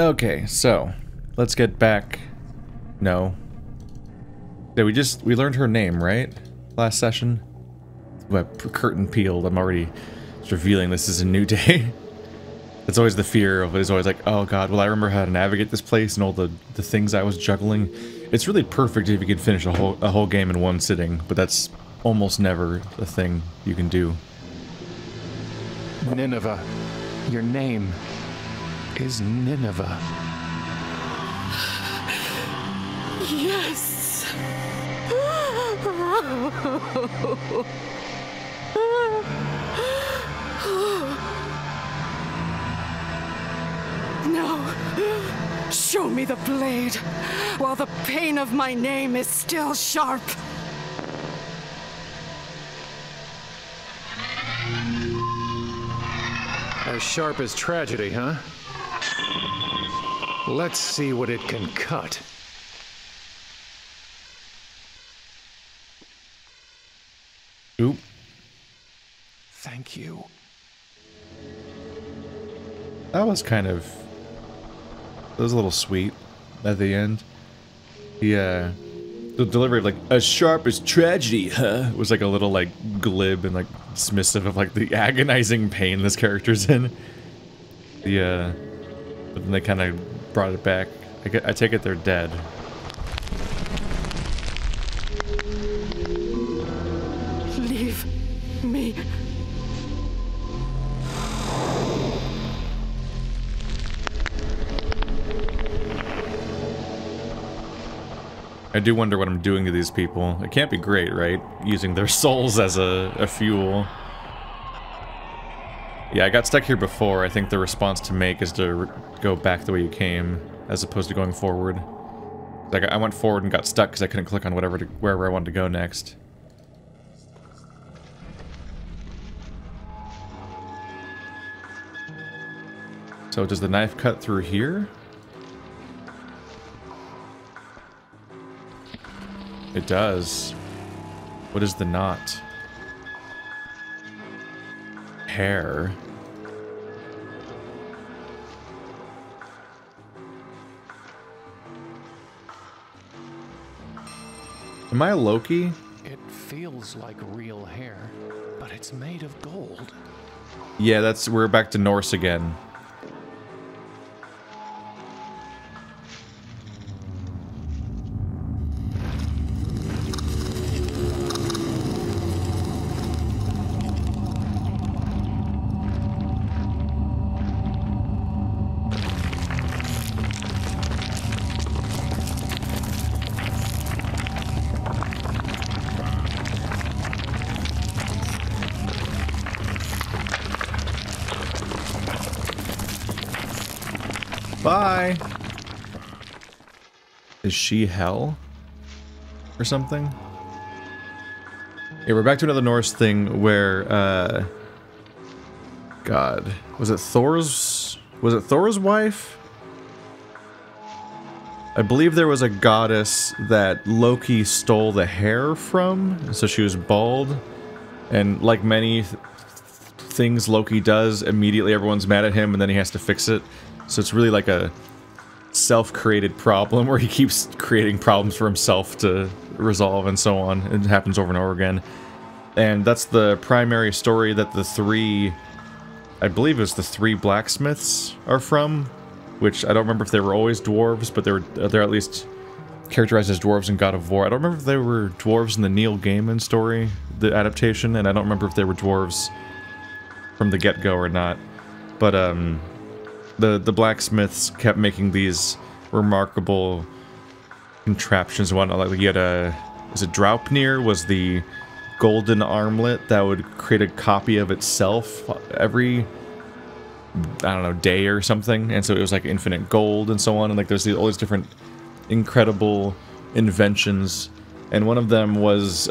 Okay, so let's get back. No. Did we just learned her name, right? Last session. My curtain peeled. I'm already revealing this is a new day. That's always the fear of it. It's always like, oh god, will I remember how to navigate this place and all the things I was juggling? It's really perfect if you could finish a whole game in one sitting, but that's almost never a thing you can do. Nineveh. Your name is Nineveh. Yes. No. Show me the blade, while the pain of my name is still sharp. As sharp as tragedy, huh? Let's see what it can cut. Oop. Thank you. That was kind of... That was a little sweet at the end. Yeah. The delivery of, like, as sharp as tragedy, huh? Was, like, a little, like, glib and, like, dismissive of, like, the agonizing pain this character's in. Yeah. But then they kind of brought it back. I take it they're dead. Leave me. I do wonder what I'm doing to these people. It can't be great, right? Using their souls as a fuel. Yeah, I got stuck here before. I think the response to make is to go back the way you came, as opposed to going forward. Like, I went forward and got stuck because I couldn't click on wherever I wanted to go next. So does the knife cut through here? It does. What is the knot? Hair. Am I a Loki? It feels like real hair, but it's made of gold. Yeah, that's, we're back to Norse again. Bye! Is she hell? Or something? Yeah, we're back to another Norse thing where, God. Was it Thor's wife? I believe there was a goddess that Loki stole the hair from, so she was bald. And like many things Loki does, immediately everyone's mad at him and then he has to fix it. So it's really like a self-created problem where he keeps creating problems for himself to resolve and so on. It happens over and over again. And that's the primary story that the three, I believe it was the three blacksmiths are from, which I don't remember if they were always dwarves, but they're at least characterized as dwarves in God of War. I don't remember if they were dwarves in the Neil Gaiman story, the adaptation, and I don't remember if they were dwarves from the get-go or not. But, The blacksmiths kept making these remarkable contraptions and whatnot. Like you had Draupnir was the golden armlet that would create a copy of itself every, I don't know, day or something. And so it was like infinite gold and so on. And like there's all these different incredible inventions. And one of them was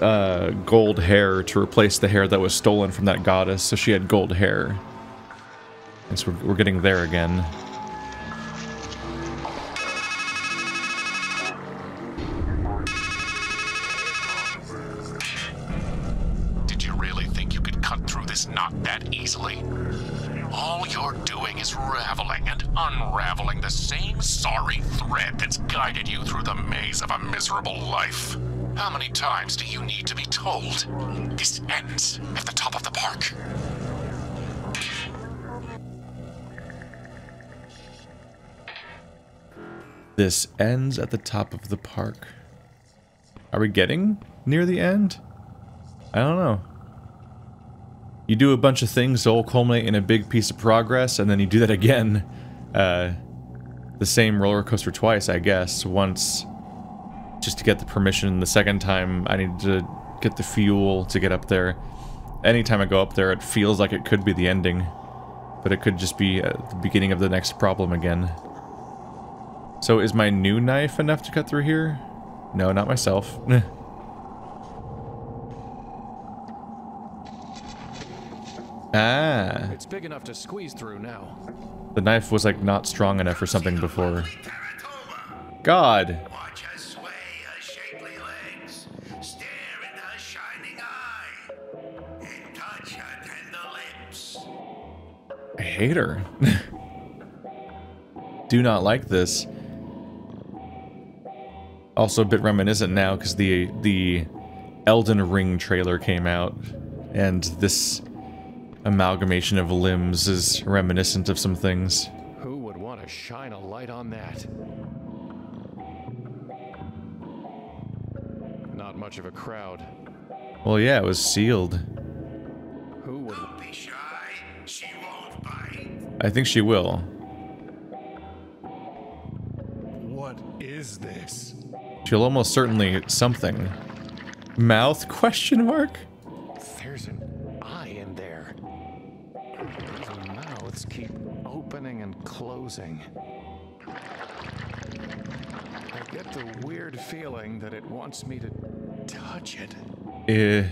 gold hair to replace the hair that was stolen from that goddess. So she had gold hair. And so we're getting there again. Did you really think you could cut through this knot that easily? All you're doing is raveling and unraveling the same sorry thread that's guided you through the maze of a miserable life. How many times do you need to be told? This ends at the top of the park. This ends at the top of the park. Are we getting near the end? I don't know. You do a bunch of things that all culminate in a big piece of progress, and then you do that again. The same roller coaster twice, I guess. Once just to get the permission. The second time, I need to get the fuel to get up there. Anytime I go up there, it feels like it could be the ending. But it could just be the beginning of the next problem again. So is my new knife enough to cut through here? No, not myself. Ah. It's big enough to squeeze through now. The knife was like not strong enough or something before. God. Watch her sway her shapely legs. Stare in her shining eye. And touch her tender lips. I hate her. Do not like this. Also a bit reminiscent now because the Elden Ring trailer came out, and this amalgamation of limbs is reminiscent of some things. Who would want to shine a light on that? Not much of a crowd. Well, yeah, it was sealed. Who would... Don't be shy. She won't bite. I think she will. What is this? She'll almost certainly something. Mouth question mark? There's an eye in there. The mouths keep opening and closing. I get the weird feeling that it wants me to touch it. Yeah.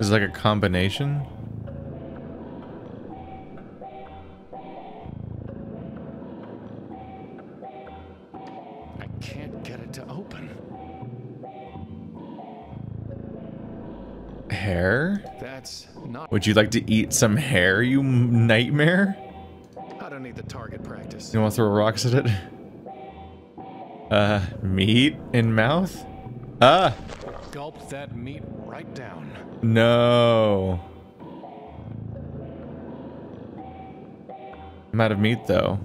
Is it like a combination? I can't get it to open. Hair? That's not... Would you like to eat some hair, you nightmare? I don't need the target practice. You want to throw rocks at it? Meat in mouth? Ah! Gulp that meat right down. No. I'm out of meat though.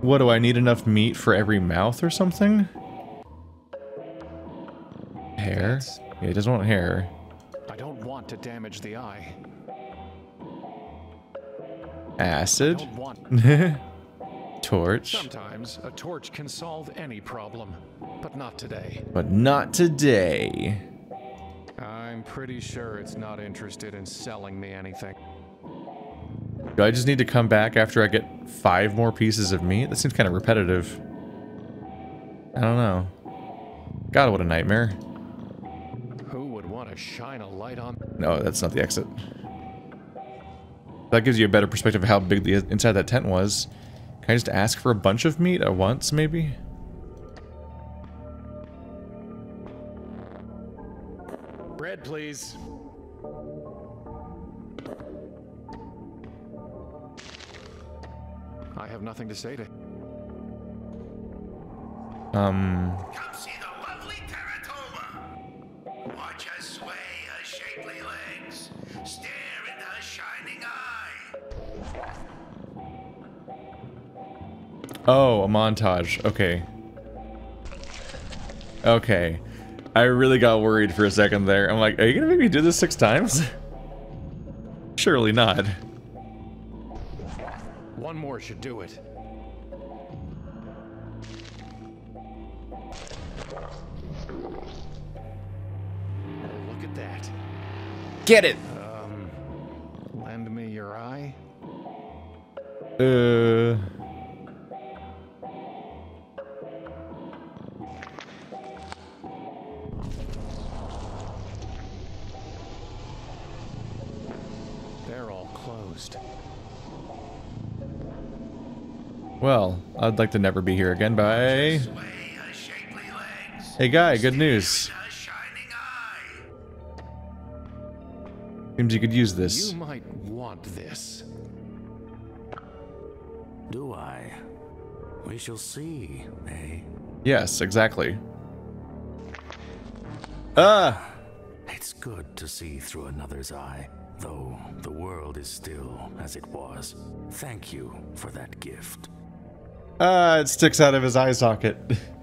What, do I need enough meat for every mouth or something? Hair? Yeah, he doesn't want hair. I don't want to damage the eye. Acid? I don't want... Torch? Sometimes a torch can solve any problem, but not today. But not today. I'm pretty sure it's not interested in selling me anything. Do I just need to come back after I get 5 more pieces of meat? That seems kind of repetitive. I don't know. God, what a nightmare. Who would want to shine a light on... No, that's not the exit. That gives you a better perspective of how big the inside of that tent was. Can I just ask for a bunch of meat at once, maybe? Bread, please. I have nothing to say to... Come see the lovely Teratoma. Watch her sway her shapely legs. Stare in her shining eye. Oh, a montage. Okay. Okay. I really got worried for a second there. I'm like, are you gonna make me do this 6 times? Surely not. One more should do it. Look at that. Get it. Lend me your eye. They're all closed. Well, I'd like to never be here again. Bye. Hey, guy. Good news. Seems you could use this. You might want this. Do I? We shall see, eh? Yes, exactly. It's good to see through another's eye, though the world is still as it was. Thank you for that gift. It sticks out of his eye socket.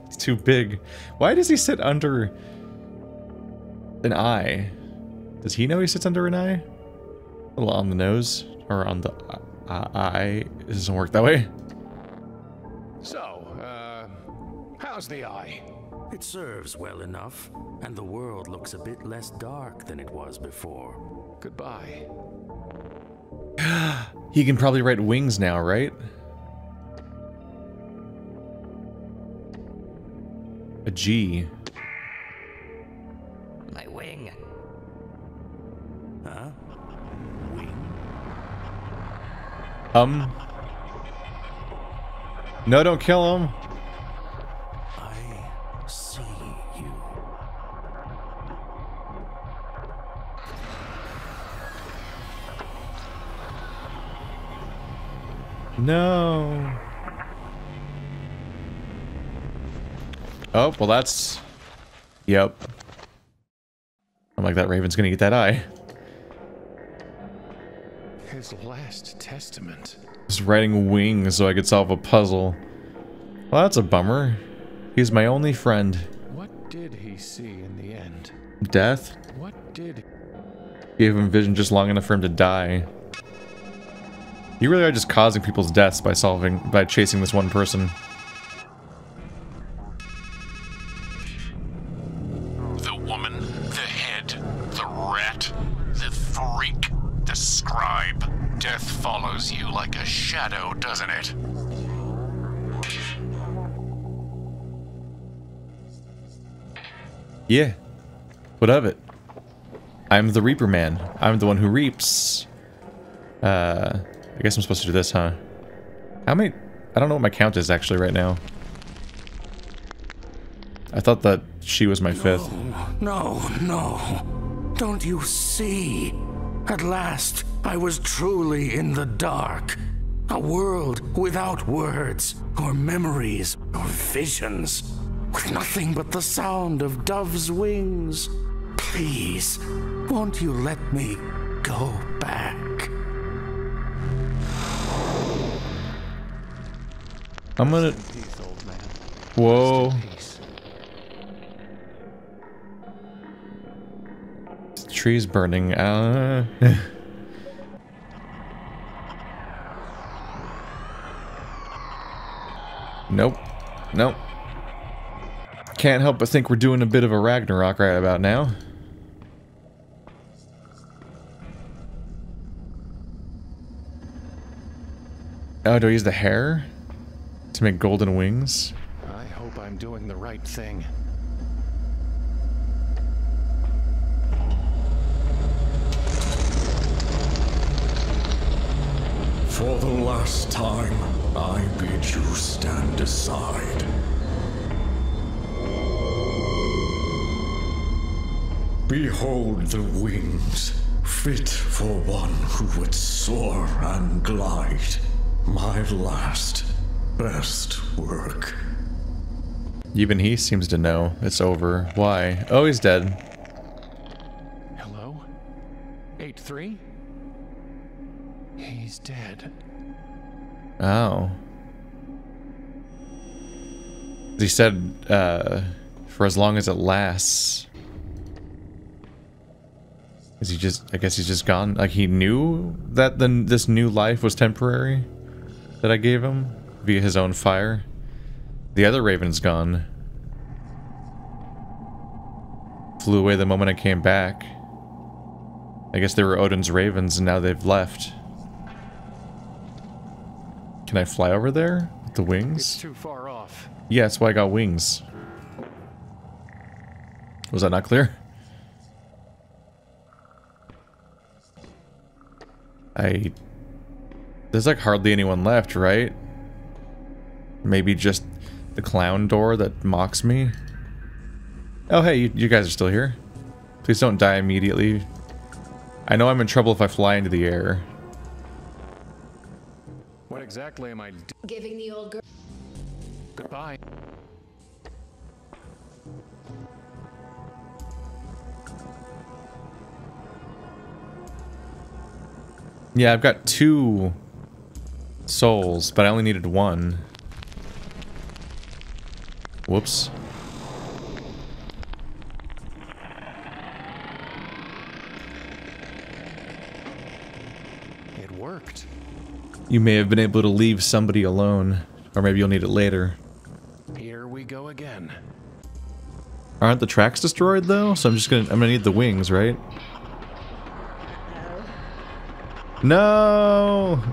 It's too big. Why does he sit under an eye? Does he know he sits under an eye? A little on the nose, or on the eye. It doesn't work that way. So, how's the eye? It serves well enough, and the world looks a bit less dark than it was before. Goodbye. He can probably write wings now, right? A G. My wing. Huh? No, don't kill him. I see you. No. Oh, well that's... Yep. I'm like, that raven's gonna get that eye. His last testament. Just writing wings so I could solve a puzzle. Well, that's a bummer. He's my only friend. What did he see in the end? Death? What did... Gave him vision just long enough for him to die. You really are just causing people's deaths by chasing this one person. The woman, the head, the rat, the freak. The scribe. Death follows you like a shadow, doesn't it? Yeah. What of it? I'm the Reaper Man. I'm the one who reaps. I guess I'm supposed to do this, huh? How many... I don't know what my count is actually right now. I thought that she was my fifth. No. Don't you see? At last, I was truly in the dark. A world without words, or memories, or visions. With nothing but the sound of doves' wings. Please, won't you let me go back? I'm gonna... Whoa. Trees burning. Nope. Can't help but think we're doing a bit of a Ragnarok right about now. Oh, do I use the hair to make golden wings? I hope I'm doing the right thing. For the last time, I bid you stand aside. Behold the wings, fit for one who would soar and glide. My last, best work. Even he seems to know it's over. Why? Oh, he's dead. Hello? 8-3? He's dead. Oh. He said, for as long as it lasts. Is he just, I guess he's just gone? Like, he knew that this new life was temporary? that I gave him via his own fire. The other raven's gone. Flew away the moment I came back. I guess they were Odin's ravens and now they've left. Can I fly over there with the wings? It's too far off. Yeah, that's why I got wings. Was that not clear? There's like hardly anyone left, right? Maybe just the clown door that mocks me. Oh hey, you guys are still here. Please don't die immediately. I know I'm in trouble if I fly into the air. What exactly am I giving the old girl? Goodbye. Yeah, I've got 2 souls, but I only needed 1. Whoops. It worked. You may have been able to leave somebody alone, or maybe you'll need it later. Here we go again. Aren't the tracks destroyed though? So I'm gonna need the wings, right? No!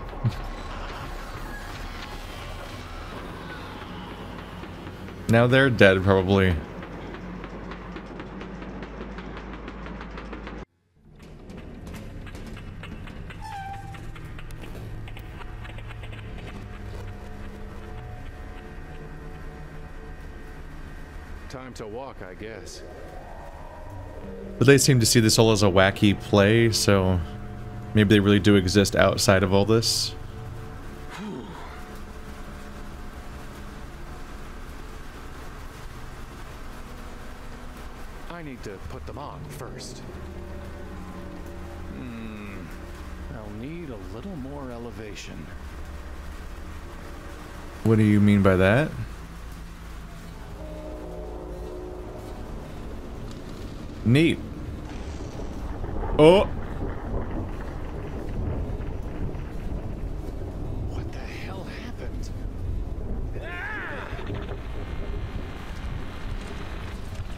Now they're dead, probably. Time to walk, I guess. But they seem to see this all as a wacky play, so... maybe they really do exist outside of all this. I need to put them on first. I'll need a little more elevation. What do you mean by that? Neat. Oh!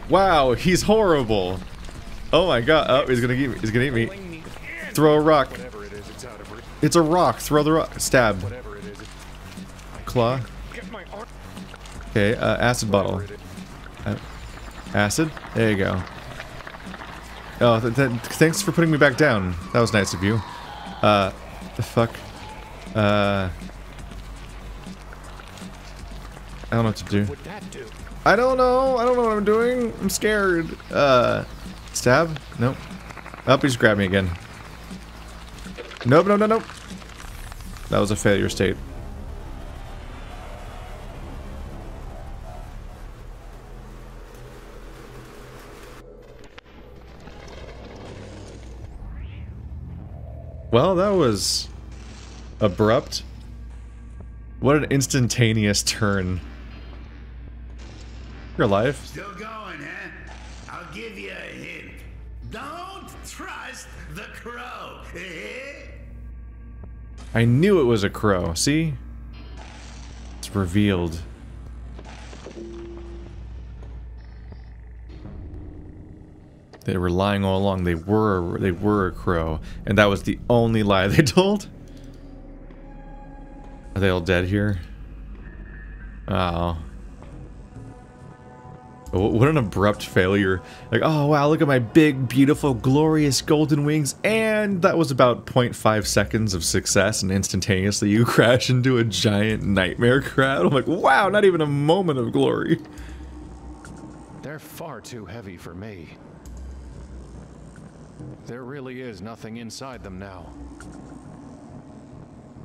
Wow, he's horrible. Oh my god. Oh, he's gonna eat me. Throw a rock. It's a rock. Throw the rock. Stab. Claw. Okay, acid bottle. Acid? There you go. Oh, thanks for putting me back down. That was nice of you. The fuck? I don't know what to do. I don't know what I'm doing. I'm scared. Stab? Nope. Oh, he just grabbed me again. Nope, no, no, no. That was a failure state. Well, that was abrupt. What an instantaneous turn. Your life. Still going, huh? I'll give you a hint. Don't trust the crow. I knew it was a crow. See? It's revealed. They were lying all along. They were a crow, and that was the only lie they told. Are they all dead here? Oh. What an abrupt failure. Like, oh wow, look at my big, beautiful, glorious golden wings, and that was about 0.5 seconds of success, and instantaneously you crash into a giant nightmare crowd. I'm like, wow, not even a moment of glory. They're far too heavy for me. There really is nothing inside them now.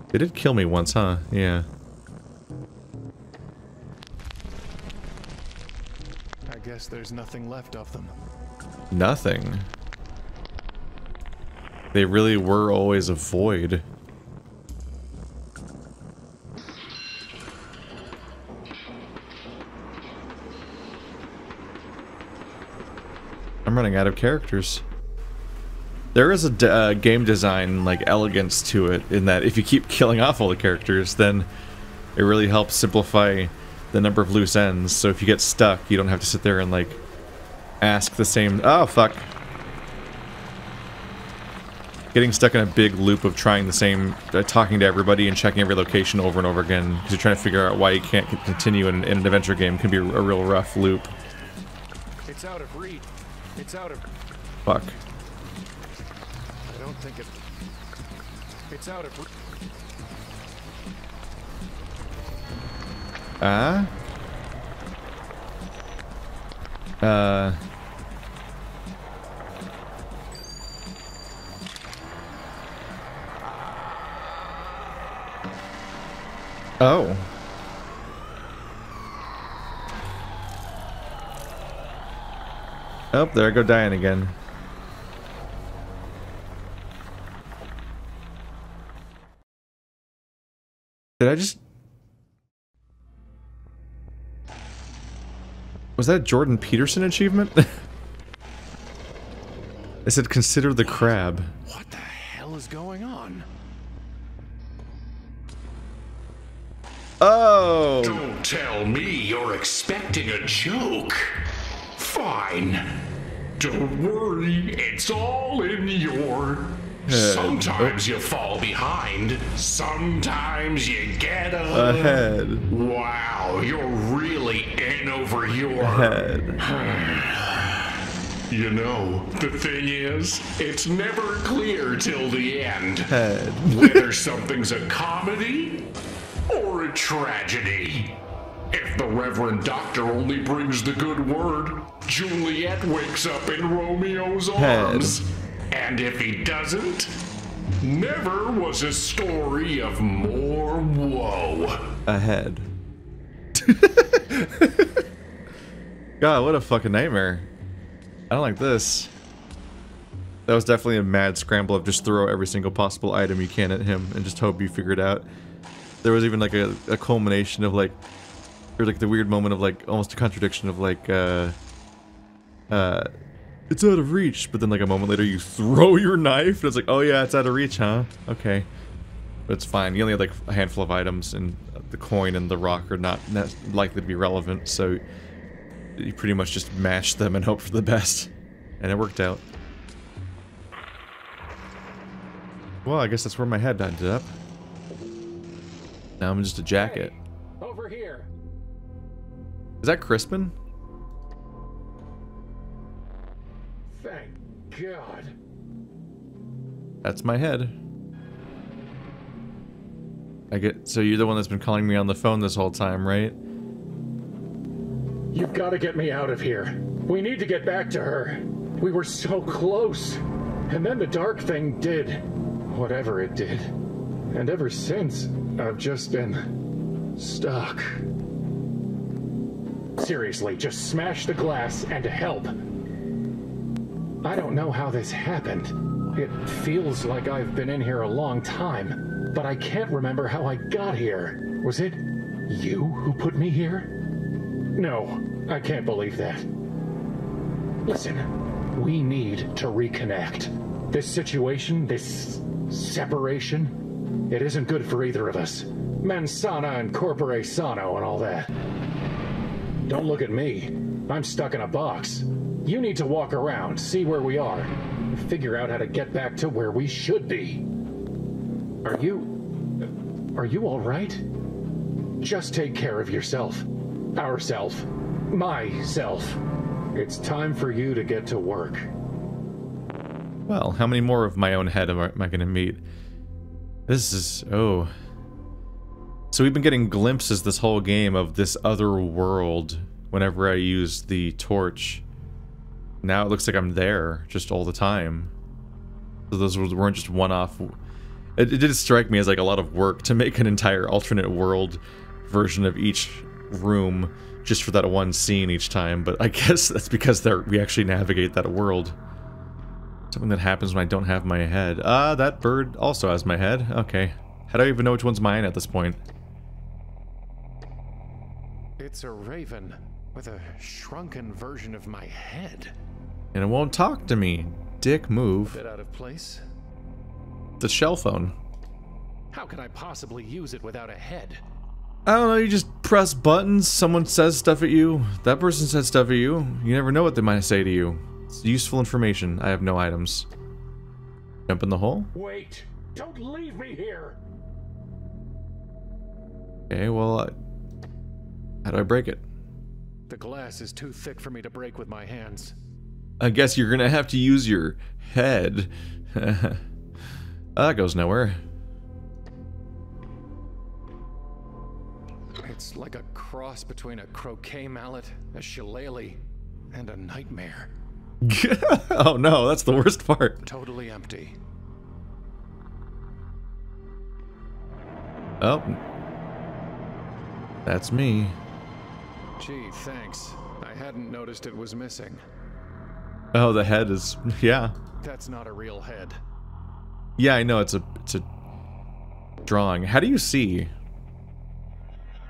They did kill me once, huh? Yeah. Guess there's nothing left of them. Nothing. They really were always a void. I'm running out of characters. There is a game design like elegance to it, in that if you keep killing off all the characters, then it really helps simplify the number of loose ends. So if you get stuck, you don't have to sit there and like ask the same. Oh fuck! Getting stuck in a big loop of trying the same, talking to everybody and checking every location over and over again because you're trying to figure out why you can't continue in an adventure game can be a real rough loop. It's out of reach. It's out of. Fuck. I don't think it. It's out of. Oh. Oh, there I go dying again. Did I just... Was that a Jordan Peterson achievement? It said, consider the crab. What the hell is going on? Oh! Don't tell me you're expecting a joke. Fine. Don't worry, it's all in your... Sometimes you fall behind. Sometimes you get ahead. Wow, you're really in over your head. You know, the thing is, it's never clear till the end whether something's a comedy or a tragedy. If the Reverend Doctor only brings the good word, Juliet wakes up in Romeo's arms. And if he doesn't, never was a story of more woe. Ahead. God, what a fucking nightmare. I don't like this. That was definitely a mad scramble of just throw every single possible item you can at him and just hope you figure it out. There was even like a culmination of like, or like the weird moment of like almost a contradiction of like, it's out of reach, but then like a moment later you throw your knife and it's like, oh yeah, it's out of reach, huh? Okay. But it's fine. You only had like a handful of items, and the coin and the rock are not likely to be relevant, so you pretty much just mash them and hope for the best. And it worked out. Well, I guess that's where my head ended up. Now I'm just a jacket. Hey, over here. Is that Crispin? Thank God. That's my head. I get. So you're the one that's been calling me on the phone this whole time, right? You've got to get me out of here. We need to get back to her. We were so close. And then the dark thing did whatever it did. And ever since, I've just been stuck. Seriously, just smash the glass and help. I don't know how this happened. It feels like I've been in here a long time, but I can't remember how I got here. Was it you who put me here? No, I can't believe that. Listen, we need to reconnect. This situation, this separation, it isn't good for either of us. Mens sana and corpore sano and all that. Don't look at me. I'm stuck in a box. You need to walk around, see where we are, and figure out how to get back to where we should be. Are you all right? Just take care of yourself. Ourself. Myself. It's time for you to get to work. Well, how many more of my own head am I going to meet? This is... oh. So we've been getting glimpses this whole game of this other world whenever I use the torch. Now it looks like I'm there just all the time. So those weren't just one-off. It did strike me as like a lot of work to make an entire alternate world version of each room just for that one scene each time, but I guess that's because we actually navigate that world. Something that happens when I don't have my head. Ah, that bird also has my head. Okay. How do I even know which one's mine at this point? It's a raven with a shrunken version of my head. And it won't talk to me. dick move. A bit out of place. The shell phone. How can I possibly use it without a head? I don't know, you just press buttons, someone says stuff at you, that person says stuff at you, you never know what they might say to you. It's useful information. I have no items. Jump in the hole? Wait! Don't leave me here! Okay, well, how do I break it? The glass is too thick for me to break with my hands. I guess you're gonna have to use your head. That goes nowhere. It's like a cross between a croquet mallet, a shillelagh, and a nightmare. Oh no, that's the worst part. Totally empty. Oh. That's me. Gee, thanks. I hadn't noticed it was missing. Oh, the head is... yeah. That's not a real head. Yeah, I know, it's a drawing. How do you see?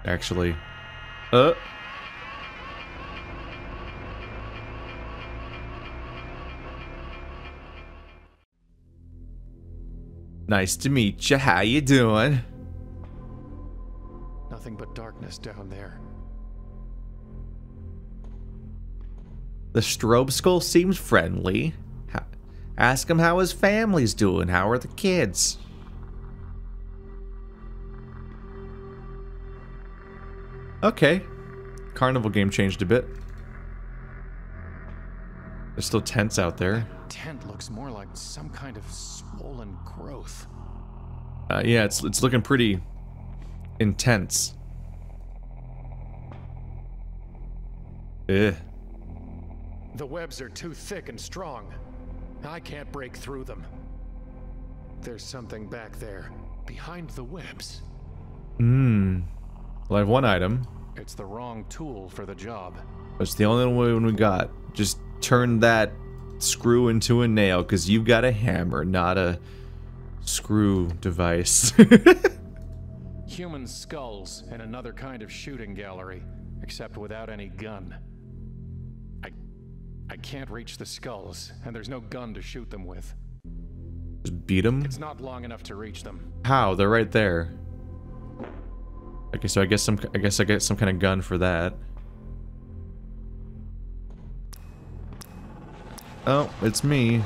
Actually. Nice to meet you. How you doing? Nothing but darkness down there. The strobe skull seems friendly. Ask him how his family's doing. How are the kids? Okay. Carnival game changed a bit. There's still tents out there. Tent looks more like some kind of swollen growth. Yeah, it's looking pretty intense. Ugh. The webs are too thick and strong. I can't break through them. There's something back there, behind the webs. Hmm. Well, I have one item. It's the wrong tool for the job. It's the only one we got. Just turn that screw into a nail, because you've got a hammer, not a screw device. Human skulls in another kind of shooting gallery, except without any gun. I can't reach the skulls, and there's no gun to shoot them with. Just beat them? It's not long enough to reach them. How? They're right there. Okay, so I get some kind of gun for that. Oh, it's me.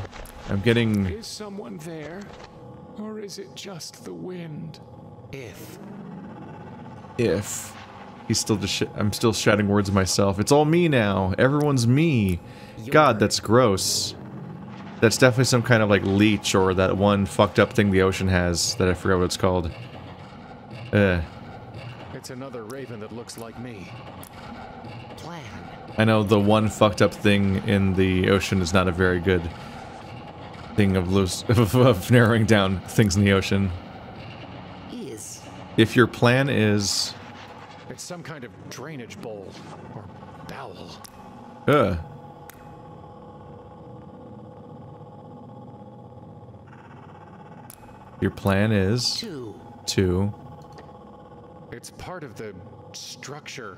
I'm getting... Is someone there? Or is it just the wind? If... He's still just I'm still shouting words at myself. It's all me now. Everyone's me. God, that's gross. That's definitely some kind of like leech or that one fucked up thing the ocean has that I forgot what it's called. It's another raven that looks like me. Plan. I know the one fucked up thing in the ocean is not a very good thing of narrowing down things in the ocean. Is. If your plan is. It's some kind of drainage bowl or bowel. Your plan is to. It's part of the structure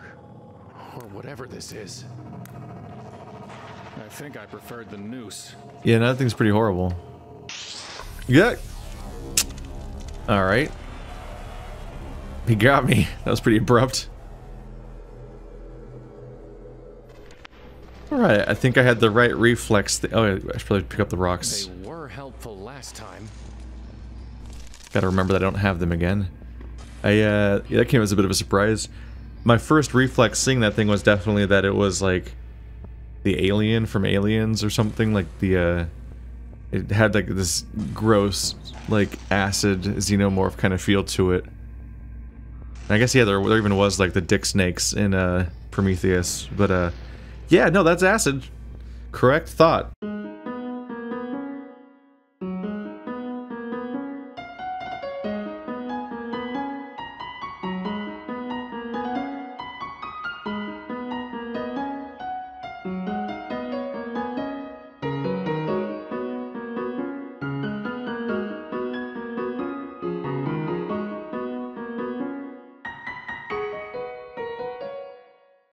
or whatever this is. I think I preferred the noose. Yeah, that thing's pretty horrible. Yeah. All right. He got me. That was pretty abrupt. Alright, I think I had the right reflex. Oh, I should probably pick up the rocks. They were helpful last time. Gotta remember that I don't have them again. Yeah, that came as a bit of a surprise. My first reflex seeing that thing was definitely that it was like the alien from Aliens or something. Like the, it had like this gross, like acid xenomorph kind of feel to it. I guess, yeah, there even was, like, the dick snakes in, Prometheus, but, yeah, no, that's acid. Correct thought.